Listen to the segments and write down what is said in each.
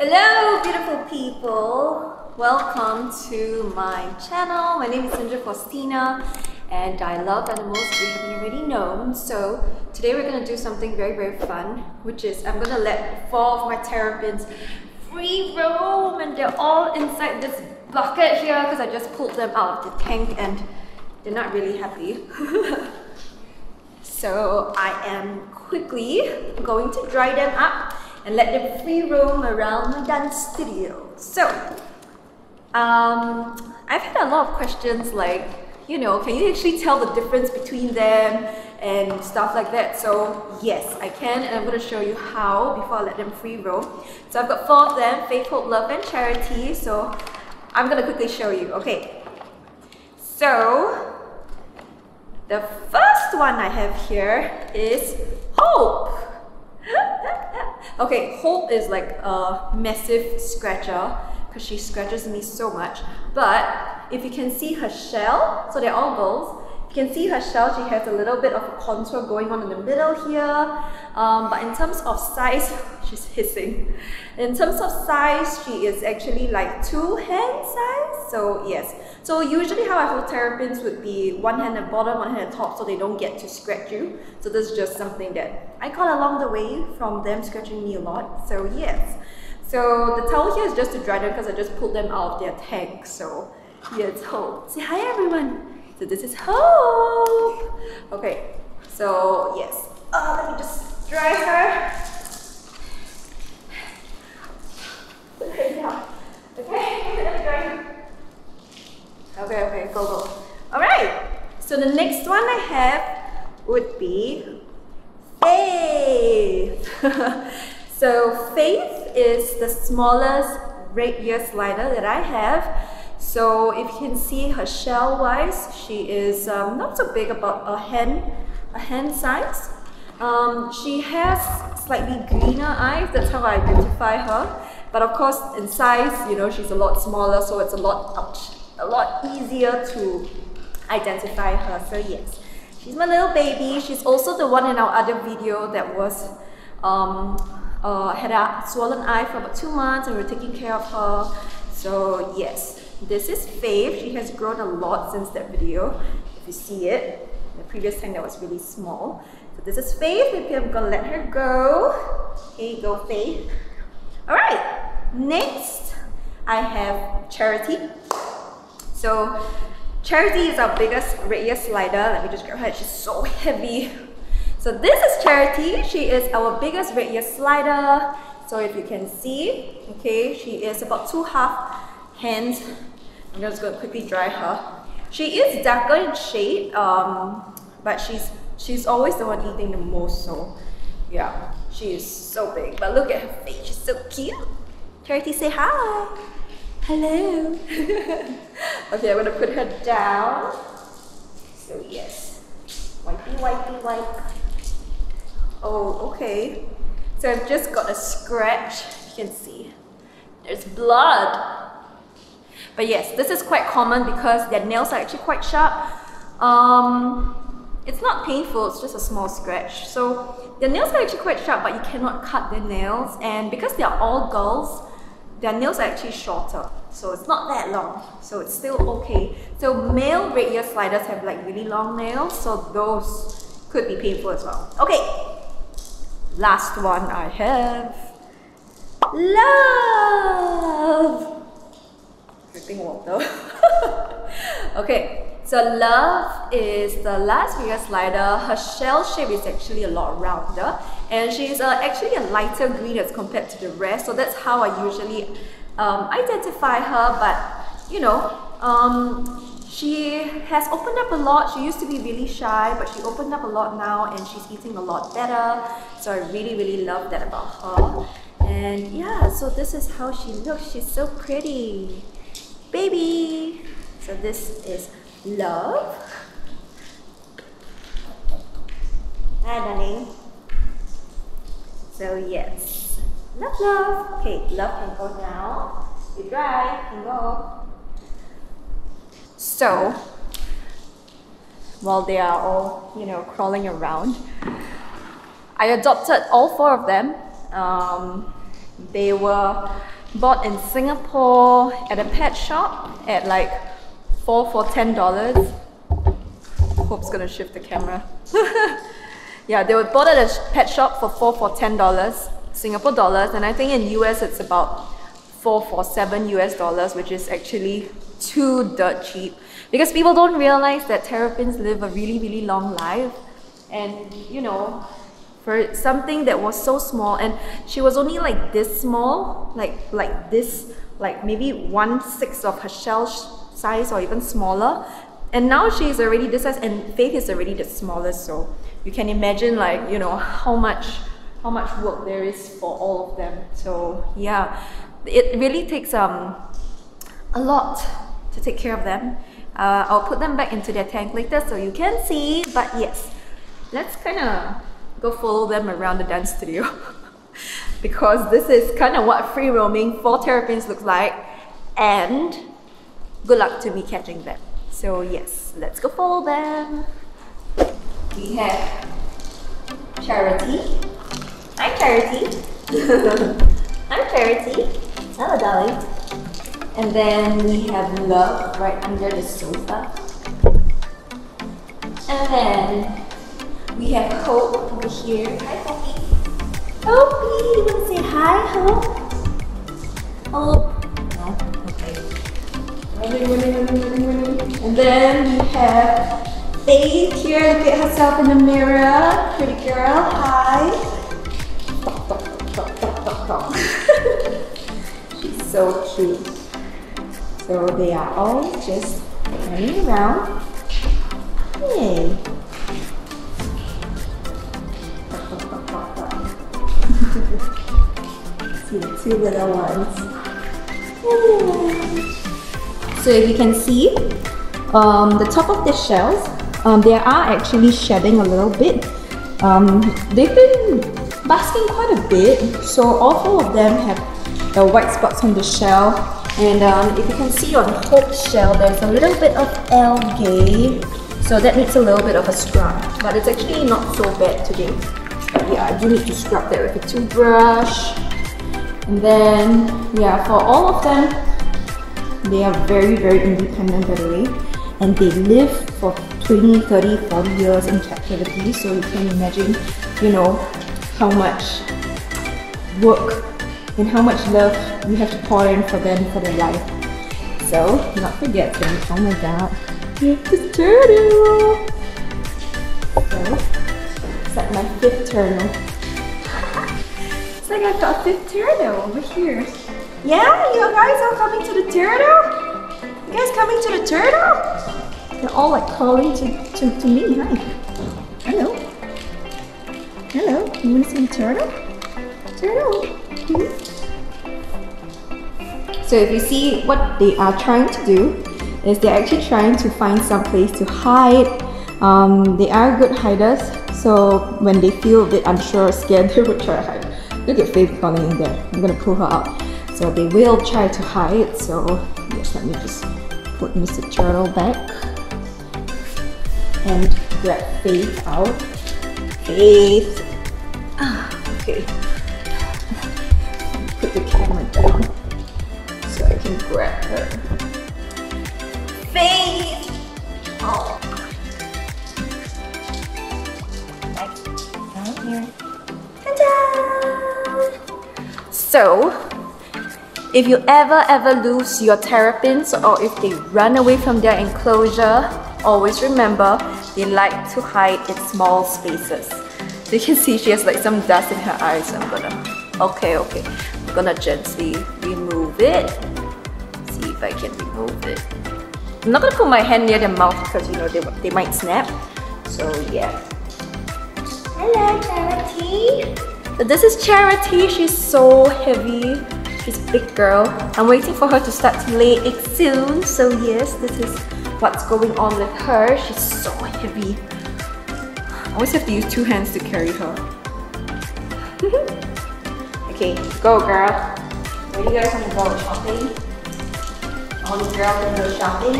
Hello, beautiful people. Welcome to my channel. My name is Sandra Faustina and I love animals, if you haven't already known. So today we're going to do something very, very fun, which is I'm going to let four of my terrapins free roam, and they're all inside this bucket here because I just pulled them out of the tank and they're not really happy. So I am quickly going to dry them up and let them free roam around my dance studio. So, I've had a lot of questions like, you know, can you actually tell the difference between them and stuff like that? So yes, I can, and I'm going to show you how before I let them free roam. So I've got four of them, Faith, Hope, Love and Charity. So I'm going to quickly show you. Okay, so the first one I have here is Hope. Okay, Hope is like a massive scratcher because she scratches me so much. But if you can see her shell, so they're all girls. If you can see her shell, she has a little bit of a contour going on in the middle here. But in terms of size, she's hissing. In terms of size, she is actually like two hand size. So yes. So usually how I hold terrapins would be one hand at bottom, one hand at top, so they don't get to scratch you. So this is just something that I caught along the way from them scratching me a lot. So yes. So the towel here is just to dry them because I just pulled them out of their tank. So yeah, it's Hope. Say hi everyone. So this is Hope. Okay, so yes. Let me just dry her. Put her down. Okay, let me dry her. Okay, okay, go, go. Alright, so the next one I have would be Faith. So Faith is the smallest red ear slider that I have. So if you can see her shell-wise, she is not so big, about a hand size. She has slightly greener eyes, that's how I identify her. But of course, in size, you know, she's a lot smaller, so it's a lot easier to identify her. So yes, she's my little baby. She's also the one in our other video that was had a swollen eye for about 2 months, and we're taking care of her. So yes. This is Faith. She has grown a lot since that video. If you see it, the previous time that was really small. So this is Faith. Maybe I'm gonna let her go. Here you go, Faith. All right. Next, I have Charity. So Charity is our biggest red-ear slider. Let me just grab her. She's so heavy. So this is Charity. She is our biggest red-ear slider. So if you can see, okay, she is about two half hands. I'm just going to quickly dry her. She is darker in shade, but she's always the one eating the most, so yeah, she is so big. But look at her face, she's so cute. Charity, say hi. Hello. Okay, I'm going to put her down. So yes. Wipey, wipey, wipe. Oh, okay. So I've just got a scratch. You can see. There's blood. But yes, this is quite common because their nails are actually quite sharp. It's not painful, it's just a small scratch. So their nails are actually quite sharp, but you cannot cut their nails. And because they are all girls, their nails are actually shorter. So it's not that long, so it's still okay. So male red ear sliders have like really long nails, so those could be painful as well. Okay, last one I have. Love! Water. Okay, so Love is the last red ear slider. Her shell shape is actually a lot rounder, and she is actually a lighter green as compared to the rest. So that's how I usually identify her. But you know, she has opened up a lot. She used to be really shy, but she opened up a lot now, and she's eating a lot better. So I really, really love that about her. And yeah, so this is how she looks. She's so pretty. Baby! So this is Love. Hi, darling. So yes. Love, Love. Okay, Love can go now. You dry, can go. So, while they are all, you know, crawling around, I adopted all four of them. They were bought in Singapore at a pet shop at like 4 for $10. Hope's gonna shift the camera. Yeah, they were bought at a pet shop for 4 for $10 Singapore dollars, and I think in US it's about 4 for $7 US, which is actually too dirt cheap, because people don't realize that terrapins live a really, really long life. And you know, for something that was so small, and she was only like this small, like this, like maybe 1/6 of her shell size or even smaller, and now she's already this size, and Faith is already the smallest. So you can imagine, like, you know, how much work there is for all of them. So yeah, it really takes a lot to take care of them. I'll put them back into their tank later so you can see, but yes, let's kind of go follow them around the dance studio because this is kind of what free roaming for terrapins looks like, and good luck to me catching them. So yes, let's go follow them. We have Charity. Hi Charity. I'm Charity. Hello darling. And then we have Love right under the sofa. And then we have Hope over here. Hi, Hope. Hope, you want to say hi, Hope? Hope. No? Okay. Running, running. And then we have Faith here. Look at herself in the mirror. Pretty girl. Hi. She's so cute. So they are all just running around. Hey. See the two little ones. Yeah. So if you can see, the top of the shells, they are actually shedding a little bit. They've been basking quite a bit, so all four of them have the white spots on the shell. And if you can see on Hope's shell, there's a little bit of algae, so that needs a little bit of a scrub, but it's actually not so bad today. Yeah, I do need to scrub that with a toothbrush. And then, yeah, for all of them, they are very, very independent, by the way. And they live for 20, 30, 40 years in captivity. So you can imagine, you know, how much work and how much love you have to pour in for them for their life. So, not forget them. Oh my god, we have this turtle! So, it's like my 5th turtle. It's like I've got 5th turtle over here. Yeah, you guys all coming to the turtle? You guys coming to the turtle? They're all like calling to me. Hi. Hello. Hello. You want to see the turtle? Turtle. Mm-hmm. So if you see, what they are trying to do is they're actually trying to find some place to hide. They are good hiders. So when they feel a bit unsure or scared, they will try to hide. Look at Faith calling in there. I'm gonna pull her out. So they will try to hide. So yes, let me just put Mr. Turtle back and grab Faith out. Faith. Okay. Put the camera down so I can grab her. Faith. Oh. So, if you ever lose your terrapins, or if they run away from their enclosure, always remember they like to hide in small spaces. So you can see she has like some dust in her eyes. I'm gonna gently remove it. See if I can remove it. I'm not gonna put my hand near their mouth because, you know, they might snap. So yeah. Hello, Charity. So this is Charity. She's so heavy. She's a big girl. I'm waiting for her to start to lay eggs soon. So yes, this is what's going on with her. She's so heavy. I always have to use two hands to carry her. Okay, go girl. Where do you guys want to go? Shopping? All the girls want to go shopping?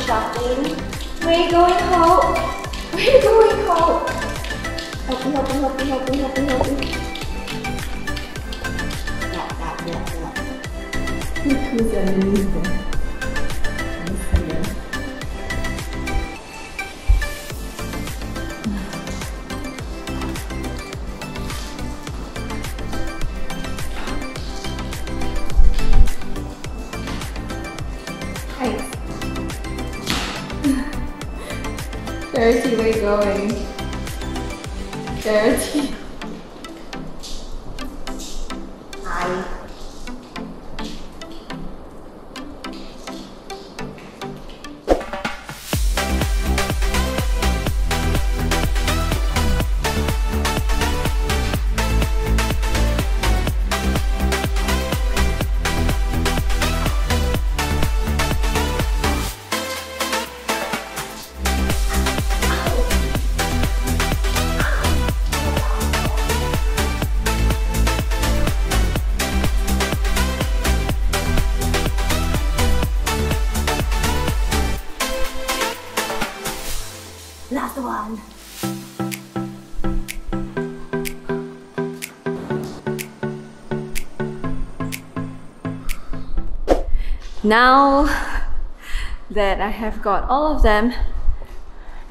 Shopping. Where are you going, Hope? Where are you going, Hope? Help me. Charity, where are you going? Charity. Hi. Last one. Now that I have got all of them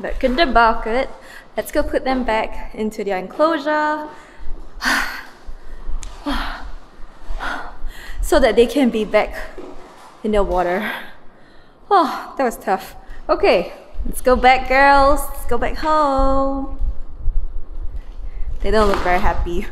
back in the bucket, let's go put them back into their enclosure so that they can be back in the water. Oh, that was tough. Okay. Let's go back, girls. Let's go back home. They don't look very happy.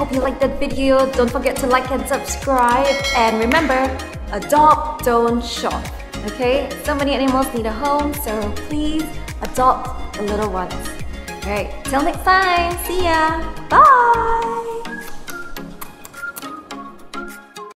If you like that video, don't forget to like and subscribe, and remember, adopt, don't shop. Okay, so many animals need a home, so please adopt the little ones. Alright, till next time, see ya, bye!